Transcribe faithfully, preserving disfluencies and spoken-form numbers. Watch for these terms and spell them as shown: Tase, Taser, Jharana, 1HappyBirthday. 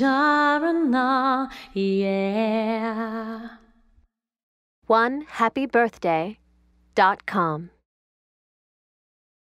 Jharana, yeah. one happy birthday dot com